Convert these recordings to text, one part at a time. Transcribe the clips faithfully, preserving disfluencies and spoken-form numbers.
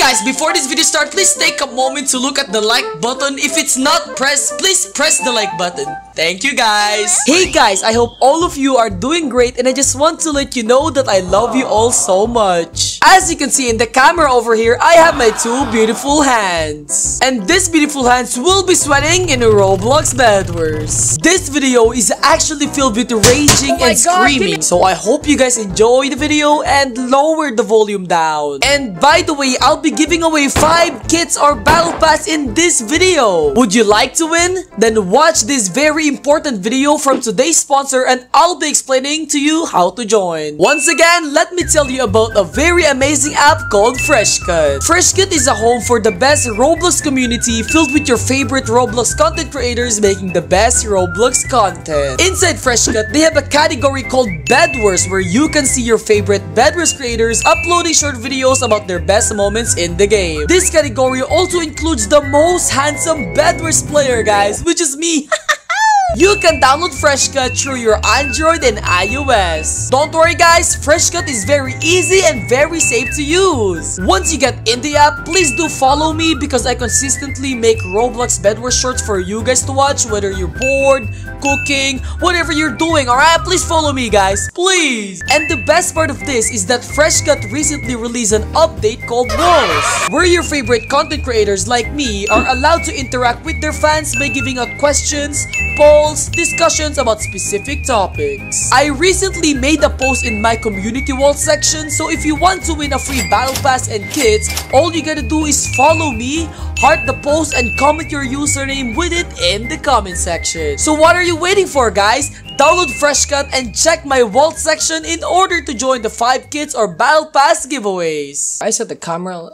guys, before this video starts, please take a moment to look at the like button. If it's not pressed, please press the like button. Thank you, guys. Hey guys, I hope all of you are doing great, and I just want to let you know that I love you all so much. As you can see in the camera over here, I have my two beautiful hands. And these beautiful hands will be sweating in a Roblox Bedwars. This video is actually filled with raging oh and God, screaming. So I hope you guys enjoy the video and lower the volume down. And by the way, I'll be giving away five kits or battle pass in this video. Would you like to win? Then watch this very important video from today's sponsor and I'll be explaining to you how to join. Once again, let me tell you about a very amazing app called Freshcut. Freshcut is a home for the best Roblox community filled with your favorite Roblox content creators making the best Roblox content. Inside Freshcut, they have a category called Bedwars where you can see your favorite Bedwars creators uploading short videos about their best moments in the game. This category also includes the most handsome Bedwars player, guys, which is me. You can download Freshcut through your Android and iOS. Don't worry guys, Freshcut is very easy and very safe to use. Once you get in the app, please do follow me because I consistently make Roblox Bedwars shorts for you guys to watch whether you're bored, cooking, whatever you're doing, alright? Please follow me guys, please! And the best part of this is that Freshcut recently released an update called Bedwars, where your favorite content creators like me are allowed to interact with their fans by giving out questions, polls, discussions about specific topics. I recently made a post in my community wall section, so if you want to win a free battle pass and kits, all you gotta do is follow me, heart the post, and comment your username with it in the comment section. So what are you waiting for, guys? Download Freshcut and check my wall section in order to join the five kits or battle pass giveaways. I set the camera.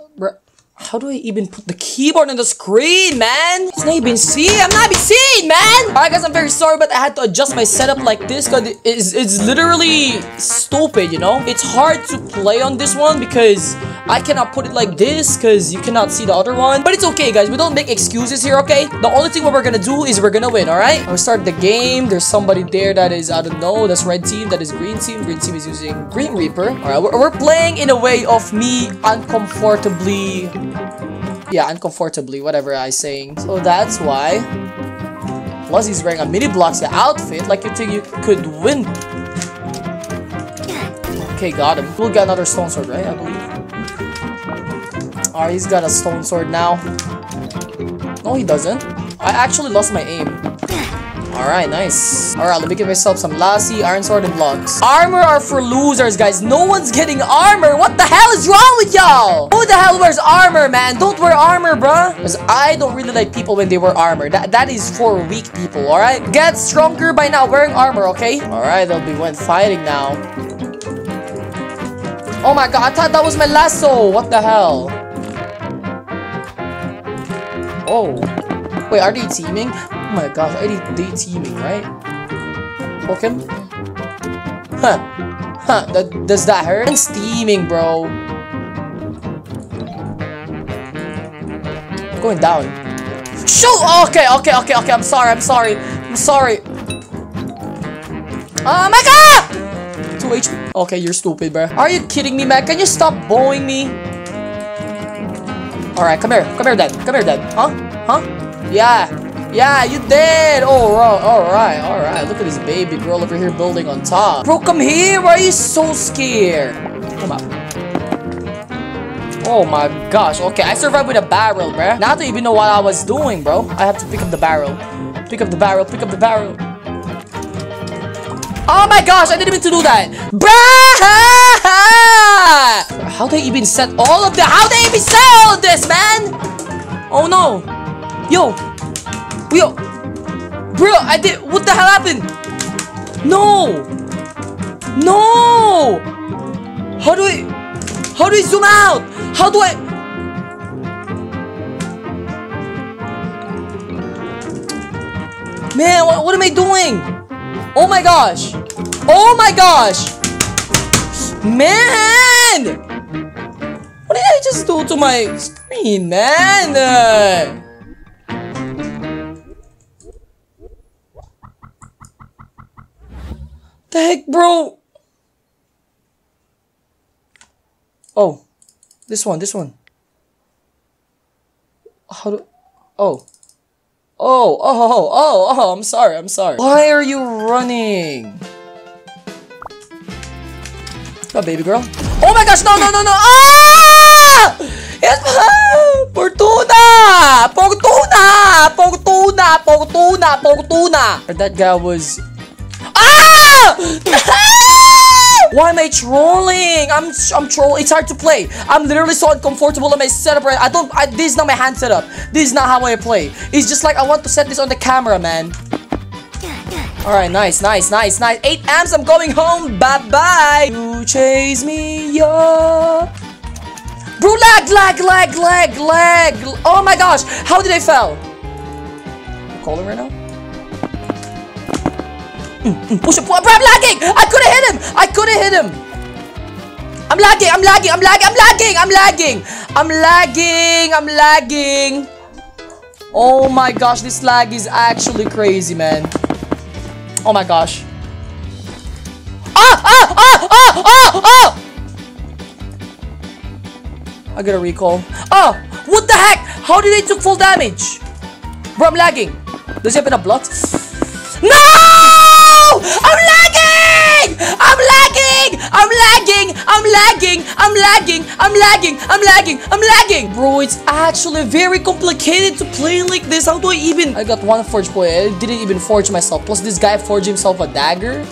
How do I even put the keyboard on the screen, man? It's not even seen. I'm not even seen, man. Alright, guys, I'm very sorry, but I had to adjust my setup like this because it's, it's literally stupid, you know? It's hard to play on this one because I cannot put it like this because you cannot see the other one. But it's okay, guys. We don't make excuses here, okay? The only thing what we're gonna do is we're gonna win, alright? I'm gonna start the game. There's somebody there that is, I don't know, that's red team, that is green team. Green team is using Green Reaper. Alright, we're, we're playing in a way of me uncomfortably... Yeah, uncomfortably, whatever I saying. So that's why. Plus, he's wearing a mini blocks outfit. Like you think you could win? Okay, got him. We'll get another stone sword, right? I believe. Alright, he's got a stone sword now. No, he doesn't. I actually lost my aim. Alright, nice. Alright, let me give myself some lassie, iron sword, and blocks. Armor are for losers, guys. No one's getting armor. What the hell is wrong with y'all? Who the hell wears armor, man? Don't wear armor, bruh. Because I don't really like people when they wear armor. That, that is for weak people, alright? Get stronger by not wearing armor, okay? Alright, they'll be one fighting now. Oh my god, I thought that was my lasso. What the hell? Oh. Wait, are they teaming? Oh my gosh, I need day teaming, right? Poke him? Huh. Huh, that, does that hurt? I'm steaming, bro. I'm going down. Shoot! Okay, okay, okay, okay, I'm sorry, I'm sorry. I'm sorry. Oh my god! two H P. Okay, you're stupid, bro. Are you kidding me, man? Can you stop bowing me? Alright, come here. Come here, then. Come here, then. Huh? Huh? Yeah. Yeah, you did! Oh, alright, alright. Look at this baby girl over here building on top. Bro, come here! Why are you so scared? Come on. Oh my gosh. Okay, I survived with a barrel, bruh. Now I don't even know what I was doing, bro. I have to pick up the barrel. Pick up the barrel, pick up the barrel. Oh my gosh, I didn't mean to do that! Bruh! How they even set all of the- How they even set all of this, man? Oh no! Yo! Yo, bro, I did. What the hell happened? No, no. How do I? How do I zoom out? How do I? Man, what, what am I doing? Oh my gosh! Oh my gosh! Man, what did I just do to my screen, man? Uh, The heck, bro? Oh, this one, this one. how do, oh. Oh, oh, oh, oh, oh, I'm sorry, I'm sorry. Why are you running? Come on, baby girl. Oh my gosh, no, no, no, no. Ah! It's, ah! Fortuna! Fortuna! Fortuna! Fortuna! Fortuna! That guy was... Ah! Why am I trolling? I'm I'm trolling. It's hard to play. I'm literally so uncomfortable on my setup. Right? I don't. I, this is not my hand setup. This is not how I play. It's just like I want to set this on the camera, man. All right, nice, nice, nice, nice. Eight amps. I'm going home. Bye bye. You chase me up, bro. Lag, lag, lag, lag, lag. Oh my gosh, how did I fell? I'm calling right now. Push up. I'm lagging. I couldn't hit him. I couldn't hit him. I'm lagging. I'm lagging. I'm lagging. I'm lagging. I'm lagging. I'm lagging. I'm lagging. Oh my gosh, this lag is actually crazy, man. Oh my gosh. Ah! Ah! Ah! Ah! Ah! Ah! I got a recall. Oh! What the heck? How did they took full damage? Bro, I'm lagging. Does he have enough blood? No! I'm lagging! I'm lagging! I'm lagging! I'm lagging! I'm lagging! I'm lagging! I'm lagging! I'm lagging! Bro, it's actually very complicated to play like this. How do I even... I got one forge point. I didn't even forge myself. Plus, this guy forged himself a dagger.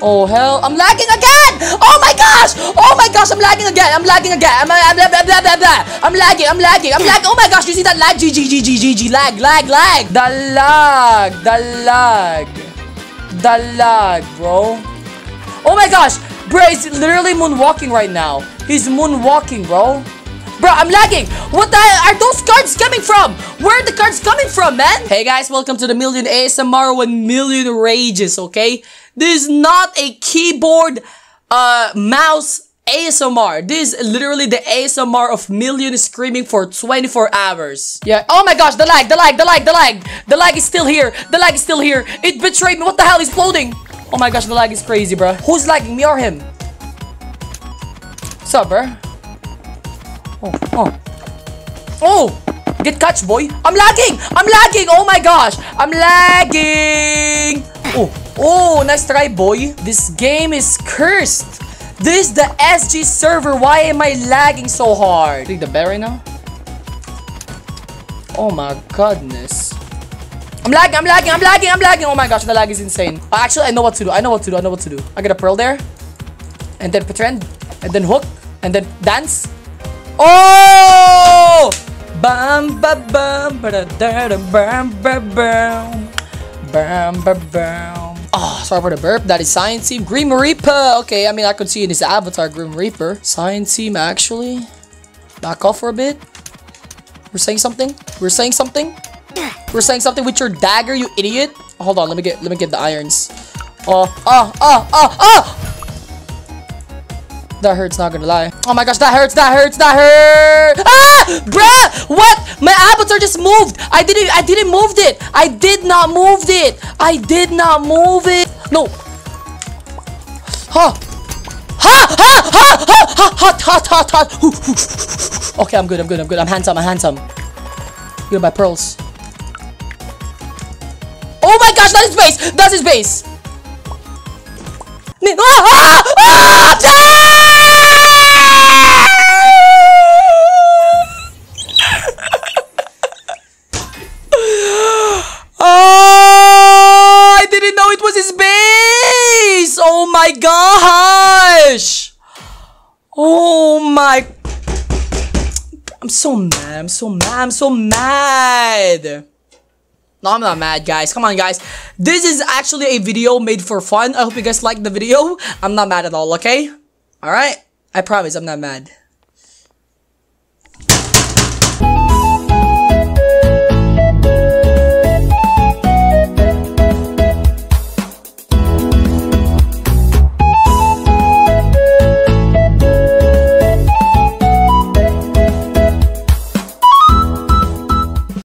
Oh, hell. I'm lagging again! Oh, my gosh! Oh, my gosh! I'm lagging again! I'm lagging again! I'm, I'm, blah, blah, blah, blah, blah. I'm lagging! I'm lagging! I'm lagging! Oh, my gosh! You see that lag? G, G, G, G, G, G. Lag, lag, lag! The lag! The lag! The lag, bro. Oh my gosh, bro, he's literally moonwalking right now. He's moonwalking, bro. Bro, I'm lagging. What the hell are those cards coming from? Where are the cards coming from, man? Hey guys, welcome to the Million A S M R One Million Rages, okay? This is not a keyboard, uh, mouse A S M R. This is literally the A S M R of Million screaming for twenty-four hours. Yeah. Oh my gosh, the lag, the lag, the lag, the lag. The lag is still here. The lag is still here. It betrayed me. What the hell is floating? Oh my gosh, the lag is crazy, bro. Who's lagging, me or him? What's up, bro? Oh, oh. Oh! Get catch, boy. I'm lagging! I'm lagging! Oh my gosh! I'm lagging! Oh, oh, nice try, boy. This game is cursed. This is the S G server. Why am I lagging so hard? Take the bear right now. Oh my goodness. I'm lagging, I'm lagging, I'm lagging, I'm lagging. Oh my gosh, the lag is insane. Actually, I know what to do. I know what to do. I know what to do. I get a pearl there. And then pretend. And then hook. And then dance. Oh! Bam bam bam bam bam bam bam bam. Oh, sorry for the burp. That is Science Team. Grim Reaper. Okay, I mean, I could see in his avatar, Grim Reaper. Science Team, actually. Back off for a bit. We're saying something. We're saying something. We're saying something with your dagger, you idiot. Oh, hold on, let me get let me get the irons. Oh, oh, oh, oh, oh! That hurts, not gonna lie. Oh my gosh, that hurts, that hurts, that hurts! Ah! Bruh! What? My avatar just moved! I didn't I didn't move it! I did not move it! I did not move it! No! Ha! Ha! Ha! Ha! Ha! Ha! Hot! Hot! Hot! Hot! Okay, I'm good, I'm good, I'm good. I'm handsome, I'm handsome. Get my pearls. Oh my gosh, that's his base! That's his base! Ah! Ah! Ah! Ah! Oh my gosh! Oh my... I'm so mad, I'm so mad, I'm so mad! No, I'm not mad, guys. Come on, guys. This is actually a video made for fun. I hope you guys liked the video. I'm not mad at all, okay? Alright? I promise I'm not mad.